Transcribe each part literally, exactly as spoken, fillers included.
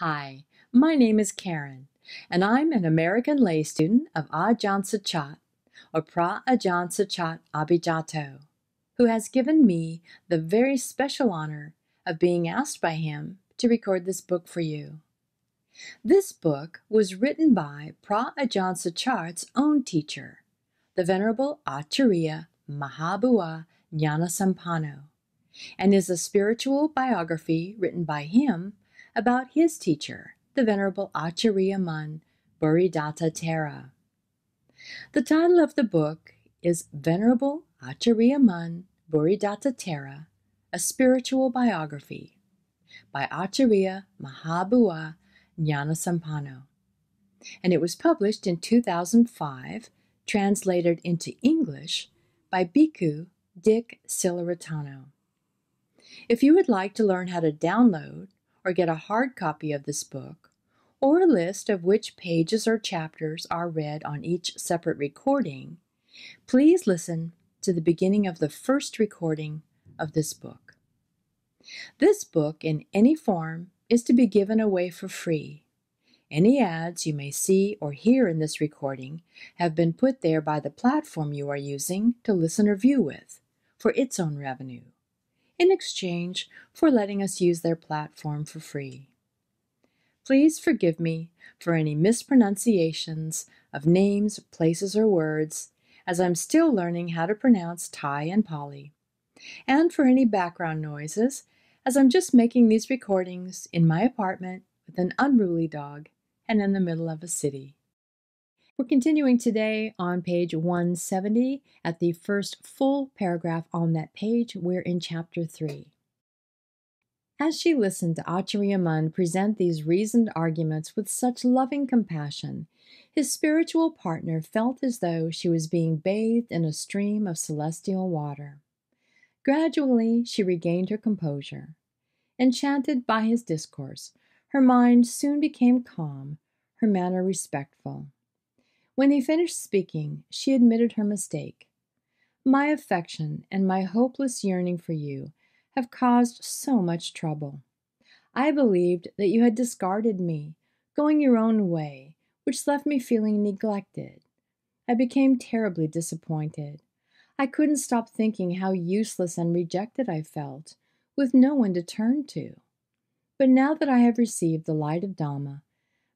Hi, my name is Karen, and I'm an American lay student of Ajahn Suchart, or Phra Ajahn Suchart Abhijato, who has given me the very special honor of being asked by him to record this book for you. This book was written by Phra Ajahn Suchart's own teacher, the Venerable Acariya Maha Boowa Nanasampanno, and is a spiritual biography written by him about his teacher, the Venerable Acariya Mun Bhuridatta Thera. The title of the book is Venerable Acariya Mun Bhuridatta Thera, a Spiritual Biography, by Acariya Maha Boowa Nanasampanno, and it was published in two thousand five, translated into English by Bhikkhu Dick Silaratano. If you would like to learn how to download or get a hard copy of this book, or a list of which pages or chapters are read on each separate recording, please listen to the beginning of the first recording of this book. This book, in any form, is to be given away for free. Any ads you may see or hear in this recording have been put there by the platform you are using to listen or view with, for its own revenue, in exchange for letting us use their platform for free. Please forgive me for any mispronunciations of names, places, or words, as I'm still learning how to pronounce Thai and Pali, and for any background noises, as I'm just making these recordings in my apartment with an unruly dog and in the middle of a city. We're continuing today on page one seventy at the first full paragraph on that page. We're in chapter three. As she listened to Acariya Mun present these reasoned arguments with such loving compassion, his spiritual partner felt as though she was being bathed in a stream of celestial water. Gradually she regained her composure. Enchanted by his discourse, her mind soon became calm, her manner respectful. When he finished speaking, she admitted her mistake. "My affection and my hopeless yearning for you have caused so much trouble. I believed that you had discarded me, going your own way, which left me feeling neglected. I became terribly disappointed. I couldn't stop thinking how useless and rejected I felt, with no one to turn to. But now that I have received the light of Dhamma,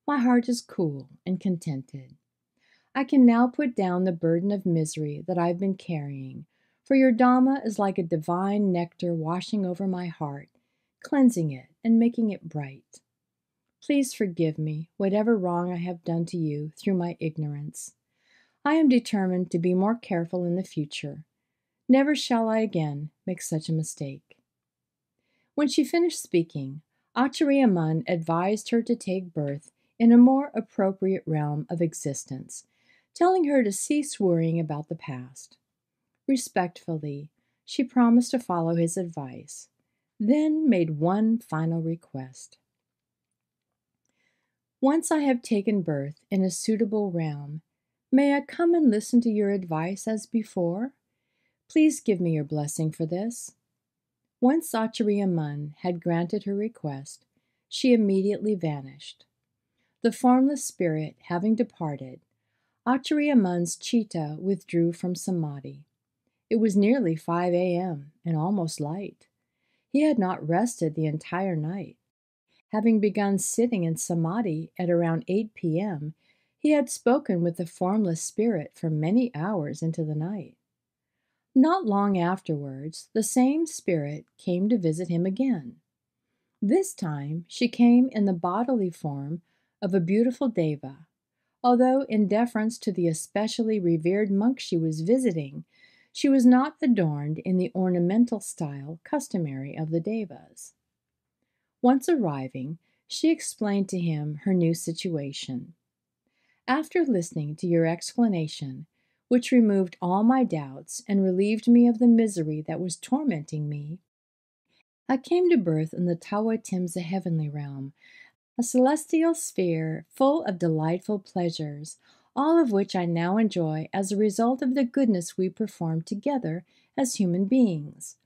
my heart is cool and contented. I can now put down the burden of misery that I've been carrying, for your Dhamma is like a divine nectar washing over my heart, cleansing it and making it bright. Please forgive me, whatever wrong I have done to you through my ignorance. I am determined to be more careful in the future. Never shall I again make such a mistake." When she finished speaking, Acariya Mun advised her to take birth in a more appropriate realm of existence, telling her to cease worrying about the past. Respectfully, she promised to follow his advice, then made one final request. "Once I have taken birth in a suitable realm, may I come and listen to your advice as before? Please give me your blessing for this." Once Acariya Mun had granted her request, she immediately vanished. The formless spirit having departed, Acariya Mun's chitta withdrew from samadhi. It was nearly five A M and almost light. He had not rested the entire night. Having begun sitting in samadhi at around eight P M, he had spoken with the formless spirit for many hours into the night. Not long afterwards, the same spirit came to visit him again. This time, she came in the bodily form of a beautiful deva, although in deference to the especially revered monk she was visiting, she was not adorned in the ornamental style customary of the devas. Once arriving, she explained to him her new situation. "After listening to your explanation, which removed all my doubts and relieved me of the misery that was tormenting me, I came to birth in the Tawatimsa heavenly realm, a celestial sphere full of delightful pleasures, all of which I now enjoy as a result of the goodness we perform together as human beings.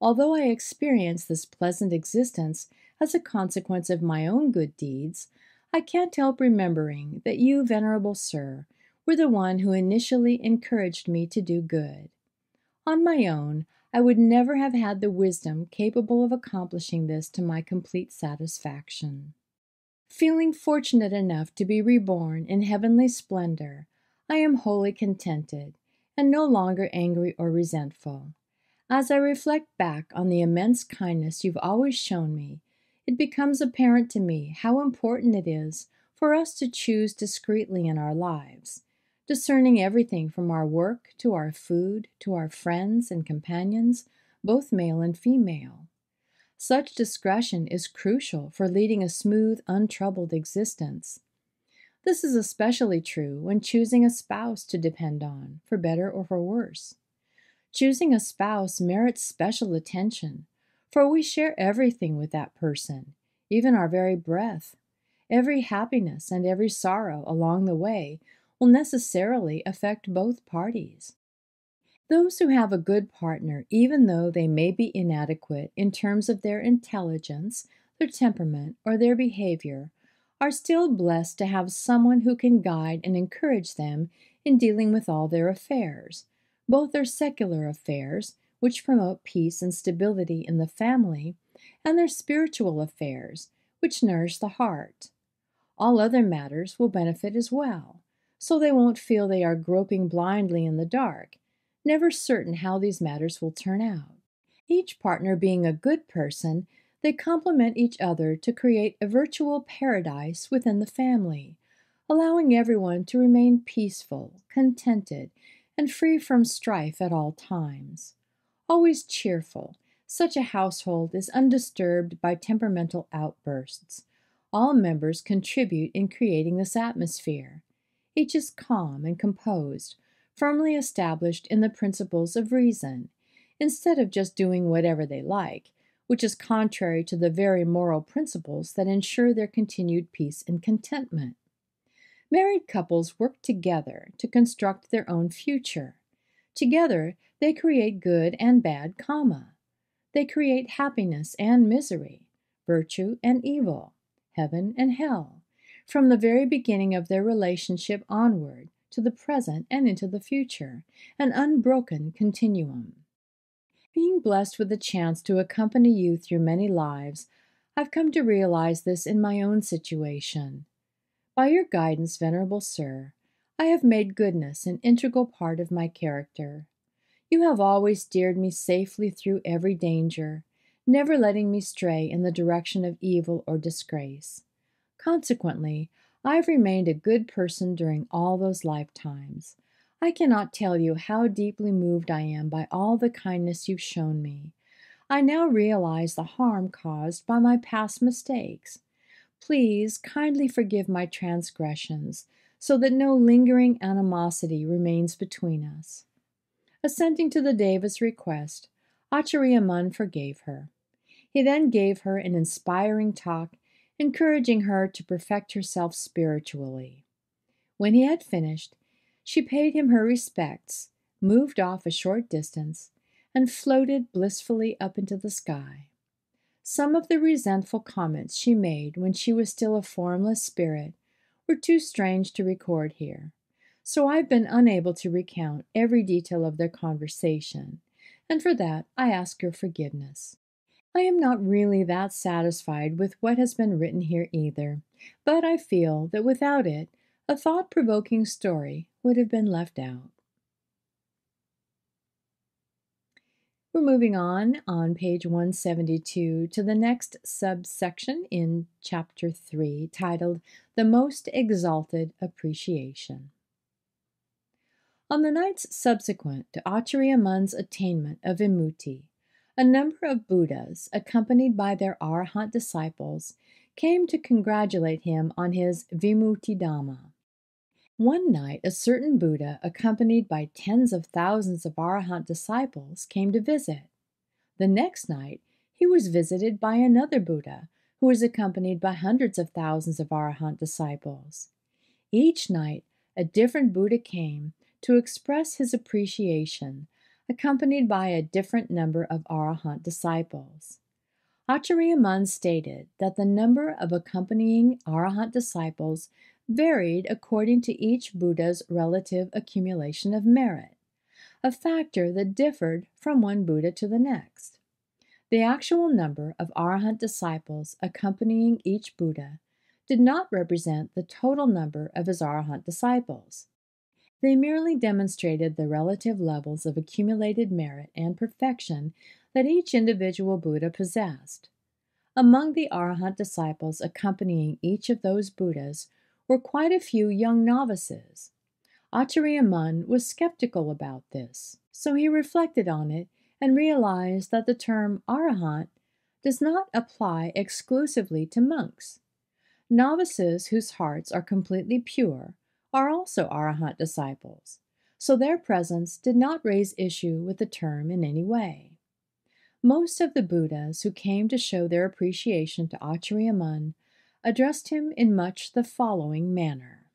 Although I experience this pleasant existence as a consequence of my own good deeds, I can't help remembering that you, Venerable Sir, were the one who initially encouraged me to do good. On my own, I would never have had the wisdom capable of accomplishing this to my complete satisfaction. Feeling fortunate enough to be reborn in heavenly splendor, I am wholly contented, and no longer angry or resentful. As I reflect back on the immense kindness you've always shown me, it becomes apparent to me how important it is for us to choose discreetly in our lives, discerning everything from our work to our food to our friends and companions, both male and female. Such discretion is crucial for leading a smooth, untroubled existence. This is especially true when choosing a spouse to depend on, for better or for worse. Choosing a spouse merits special attention, for we share everything with that person, even our very breath. Every happiness and every sorrow along the way will necessarily affect both parties. Those who have a good partner, even though they may be inadequate in terms of their intelligence, their temperament, or their behavior, are still blessed to have someone who can guide and encourage them in dealing with all their affairs, both their secular affairs, which promote peace and stability in the family, and their spiritual affairs, which nourish the heart. All other matters will benefit as well, so they won't feel they are groping blindly in the dark, never certain how these matters will turn out. Each partner being a good person, they complement each other to create a virtual paradise within the family, allowing everyone to remain peaceful, contented, and free from strife at all times. Always cheerful, such a household is undisturbed by temperamental outbursts. All members contribute in creating this atmosphere. Each is calm and composed, firmly established in the principles of reason, instead of just doing whatever they like, which is contrary to the very moral principles that ensure their continued peace and contentment. Married couples work together to construct their own future. Together, they create good and bad karma. They create happiness and misery, virtue and evil, heaven and hell, from the very beginning of their relationship onward to the present and into the future, an unbroken continuum. Being blessed with the chance to accompany you through many lives, I've come to realize this in my own situation. By your guidance, Venerable Sir, I have made goodness an integral part of my character. You have always steered me safely through every danger, never letting me stray in the direction of evil or disgrace. Consequently, I've remained a good person during all those lifetimes. I cannot tell you how deeply moved I am by all the kindness you've shown me. I now realize the harm caused by my past mistakes. Please kindly forgive my transgressions, so that no lingering animosity remains between us. Assenting to the Deva's request, Acariya Mun forgave her. He then gave her an inspiring talk, encouraging her to perfect herself spiritually. When he had finished, she paid him her respects, moved off a short distance, and floated blissfully up into the sky. Some of the resentful comments she made when she was still a formless spirit were too strange to record here, so I've been unable to recount every detail of their conversation, and for that I ask your forgiveness. I am not really that satisfied with what has been written here either, but I feel that without it, a thought-provoking story would have been left out. We're moving on, on page one seventy-two, to the next subsection in chapter three, titled, The Most Exalted Appreciation. On the nights subsequent to Acariya Mun's attainment of Vimutti, a number of Buddhas, accompanied by their Arahant disciples, came to congratulate him on his Vimutidhamma. One night, a certain Buddha, accompanied by tens of thousands of Arahant disciples, came to visit. The next night, he was visited by another Buddha, who was accompanied by hundreds of thousands of Arahant disciples. Each night, a different Buddha came to express his appreciation, accompanied by a different number of Arahant disciples. Acariya Mun stated that the number of accompanying Arahant disciples varied according to each Buddha's relative accumulation of merit, a factor that differed from one Buddha to the next. The actual number of Arahant disciples accompanying each Buddha did not represent the total number of his Arahant disciples. They merely demonstrated the relative levels of accumulated merit and perfection that each individual Buddha possessed. Among the Arahant disciples accompanying each of those Buddhas were quite a few young novices. Acariya Mun was skeptical about this, so he reflected on it and realized that the term Arahant does not apply exclusively to monks. Novices whose hearts are completely pure are also Arahant disciples, so their presence did not raise issue with the term in any way. Most of the Buddhas who came to show their appreciation to Acariya Mun addressed him in much the following manner.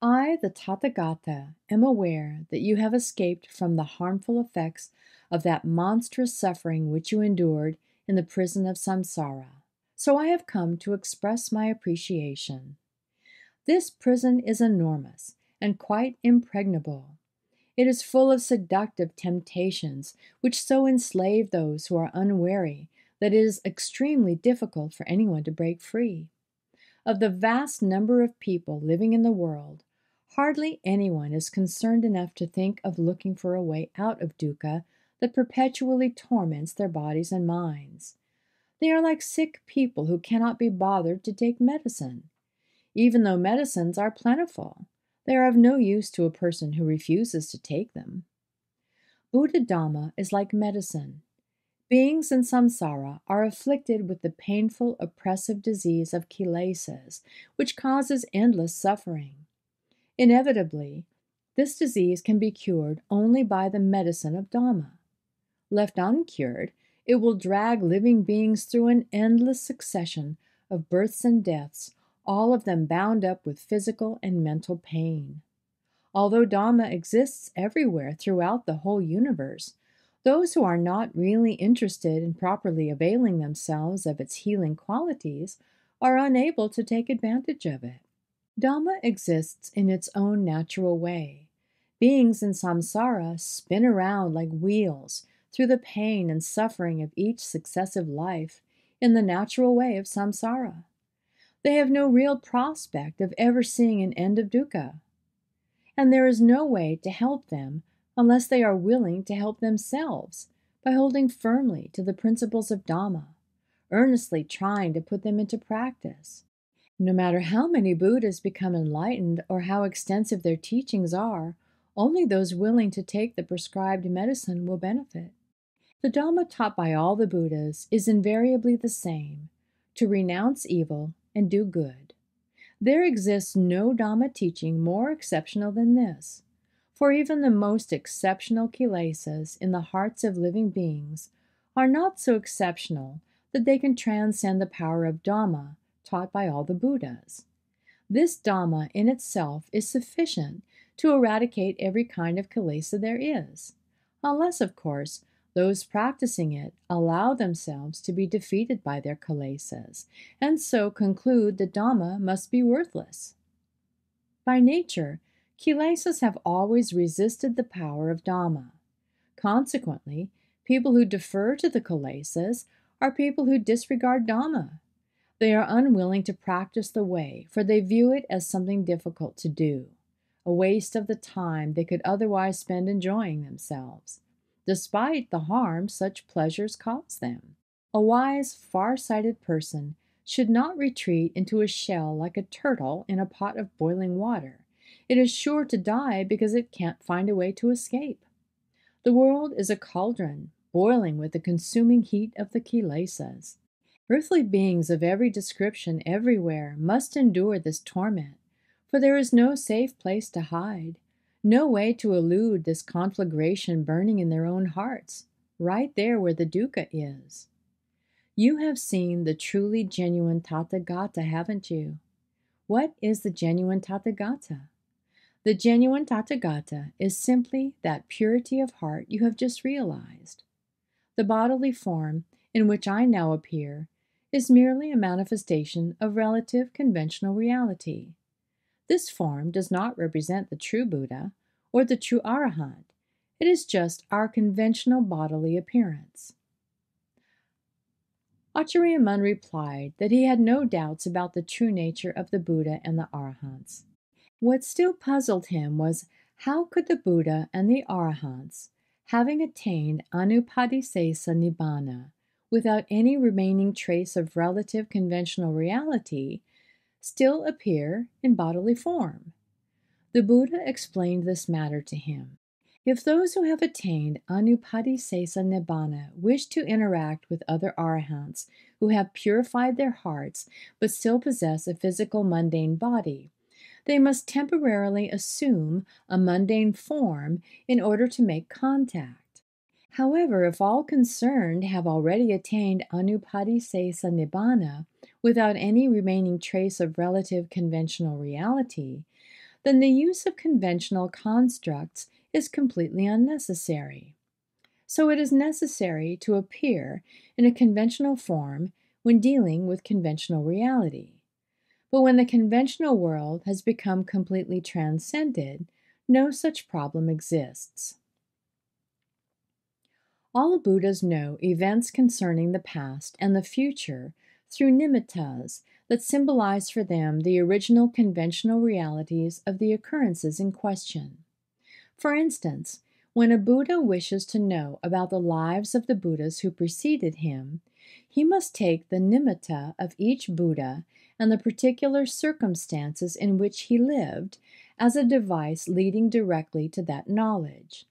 I, the Tathagata, am aware that you have escaped from the harmful effects of that monstrous suffering which you endured in the prison of samsara, so I have come to express my appreciation. This prison is enormous and quite impregnable. It is full of seductive temptations which so enslave those who are unwary that it is extremely difficult for anyone to break free. Of the vast number of people living in the world, hardly anyone is concerned enough to think of looking for a way out of dukkha that perpetually torments their bodies and minds. They are like sick people who cannot be bothered to take medicine, even though medicines are plentiful. They are of no use to a person who refuses to take them. Vimutidhamma is like medicine. Beings in samsara are afflicted with the painful, oppressive disease of kilesas, which causes endless suffering. Inevitably, this disease can be cured only by the medicine of Dhamma. Left uncured, it will drag living beings through an endless succession of births and deaths, all of them bound up with physical and mental pain. Although Dhamma exists everywhere throughout the whole universe, those who are not really interested in properly availing themselves of its healing qualities are unable to take advantage of it. Dhamma exists in its own natural way. Beings in samsara spin around like wheels through the pain and suffering of each successive life in the natural way of samsara. They have no real prospect of ever seeing an end of dukkha, and there is no way to help them unless they are willing to help themselves by holding firmly to the principles of Dhamma, earnestly trying to put them into practice. No matter how many Buddhas become enlightened or how extensive their teachings are, only those willing to take the prescribed medicine will benefit. The Dhamma taught by all the Buddhas is invariably the same: to renounce evil and do good. There exists no Dhamma teaching more exceptional than this, for even the most exceptional kilesas in the hearts of living beings are not so exceptional that they can transcend the power of Dhamma taught by all the Buddhas. This Dhamma in itself is sufficient to eradicate every kind of kilesa there is, unless, of course, those practicing it allow themselves to be defeated by their kilesas, and so conclude the Dhamma must be worthless. By nature, kilesas have always resisted the power of Dhamma. Consequently, people who defer to the kilesas are people who disregard Dhamma. They are unwilling to practice the way, for they view it as something difficult to do, a waste of the time they could otherwise spend enjoying themselves, despite the harm such pleasures cause them. A wise, far-sighted person should not retreat into a shell like a turtle in a pot of boiling water. It is sure to die because it can't find a way to escape. The world is a cauldron, boiling with the consuming heat of the kilesas. Earthly beings of every description everywhere must endure this torment, for there is no safe place to hide, no way to elude this conflagration burning in their own hearts, right there where the dukkha is. You have seen the truly genuine Tathagata, haven't you? What is the genuine Tathagata? The genuine Tathagata is simply that purity of heart you have just realized. The bodily form in which I now appear is merely a manifestation of relative conventional reality. This form does not represent the true Buddha or the true Arahant. It is just our conventional bodily appearance. Acariya Mun replied that he had no doubts about the true nature of the Buddha and the Arahants. What still puzzled him was how could the Buddha and the Arahants, having attained Anupadisesa Nibbana, without any remaining trace of relative conventional reality, still appear in bodily form? The Buddha explained this matter to him. If those who have attained Anupadisesa Nibbana wish to interact with other Arahants who have purified their hearts but still possess a physical mundane body, they must temporarily assume a mundane form in order to make contact. However, if all concerned have already attained Anupadisesa Nibbana without any remaining trace of relative conventional reality, then the use of conventional constructs is completely unnecessary. So it is necessary to appear in a conventional form when dealing with conventional reality. But when the conventional world has become completely transcended, no such problem exists. All Buddhas know events concerning the past and the future through nimittas that symbolize for them the original conventional realities of the occurrences in question. For instance, when a Buddha wishes to know about the lives of the Buddhas who preceded him, he must take the nimitta of each Buddha and the particular circumstances in which he lived as a device leading directly to that knowledge.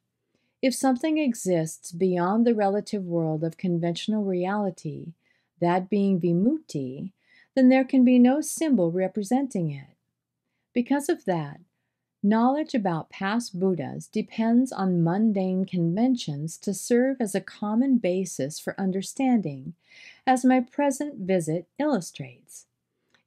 If something exists beyond the relative world of conventional reality, that being vimutti, then there can be no symbol representing it. Because of that, knowledge about past Buddhas depends on mundane conventions to serve as a common basis for understanding, as my present visit illustrates.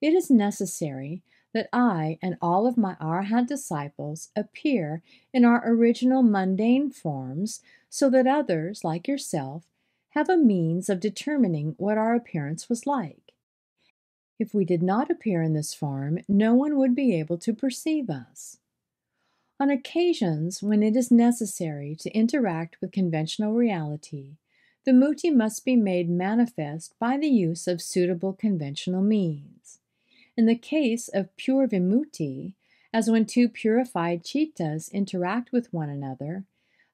It is necessary that I and all of my Arahant disciples appear in our original mundane forms so that others, like yourself, have a means of determining what our appearance was like. If we did not appear in this form, no one would be able to perceive us. On occasions when it is necessary to interact with conventional reality, the mutti must be made manifest by the use of suitable conventional means. In the case of pure vimutti, as when two purified chitas interact with one another,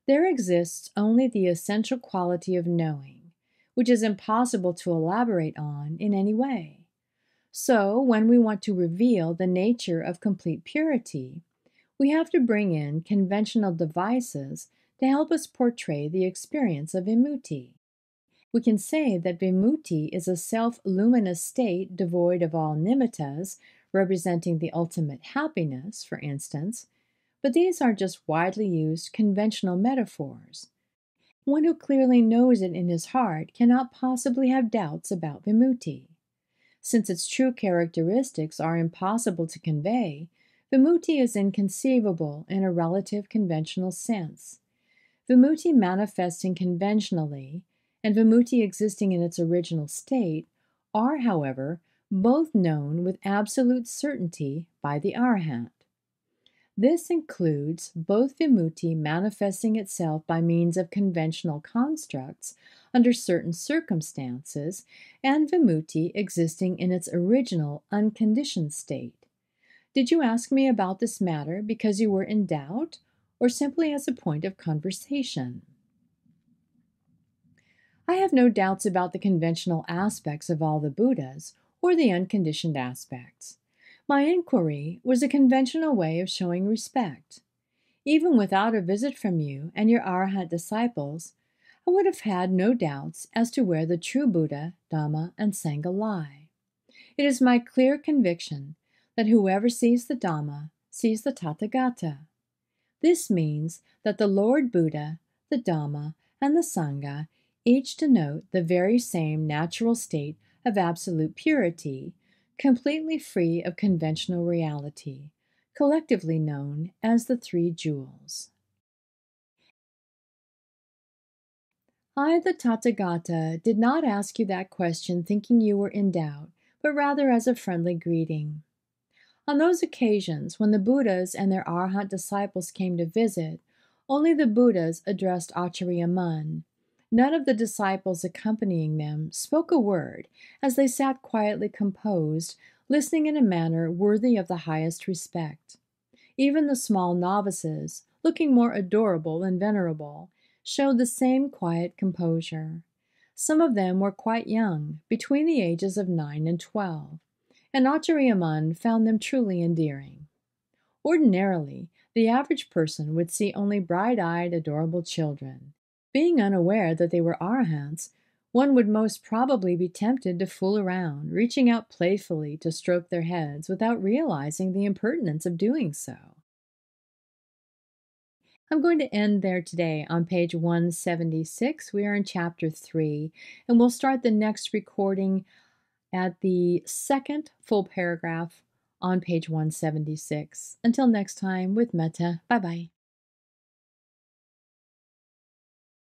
there exists only the essential quality of knowing, which is impossible to elaborate on in any way. So, when we want to reveal the nature of complete purity, we have to bring in conventional devices to help us portray the experience of vimutti. We can say that vimutti is a self-luminous state devoid of all nimittas, representing the ultimate happiness, for instance, but these are just widely used conventional metaphors. One who clearly knows it in his heart cannot possibly have doubts about vimutti. Since its true characteristics are impossible to convey, vimutti is inconceivable in a relative conventional sense. Vimutti manifesting conventionally and vimutti existing in its original state are, however, both known with absolute certainty by the Arahant. This includes both vimutti manifesting itself by means of conventional constructs under certain circumstances and vimutti existing in its original unconditioned state. Did you ask me about this matter because you were in doubt, or simply as a point of conversation? I have no doubts about the conventional aspects of all the Buddhas, or the unconditioned aspects. My inquiry was a conventional way of showing respect. Even without a visit from you and your Arahant disciples, I would have had no doubts as to where the true Buddha, Dhamma, and Sangha lie. It is my clear conviction that whoever sees the Dhamma sees the Tathagata. This means that the Lord Buddha, the Dhamma, and the Sangha each denote the very same natural state of absolute purity, completely free of conventional reality, collectively known as the Three Jewels. I, the Tathagata, did not ask you that question thinking you were in doubt, but rather as a friendly greeting. On those occasions, when the Buddhas and their Arahant disciples came to visit, only the Buddhas addressed Acariya Mun. None of the disciples accompanying them spoke a word as they sat quietly composed, listening in a manner worthy of the highest respect. Even the small novices, looking more adorable and venerable, showed the same quiet composure. Some of them were quite young, between the ages of nine and twelve, and Acariya Mun found them truly endearing. Ordinarily, the average person would see only bright-eyed, adorable children. Being unaware that they were Arahants, one would most probably be tempted to fool around, reaching out playfully to stroke their heads without realizing the impertinence of doing so. I'm going to end there today on page one seventy-six. We are in chapter three, and we'll start the next recording at the second full paragraph on page one seventy-six. Until next time with Metta. Bye-bye.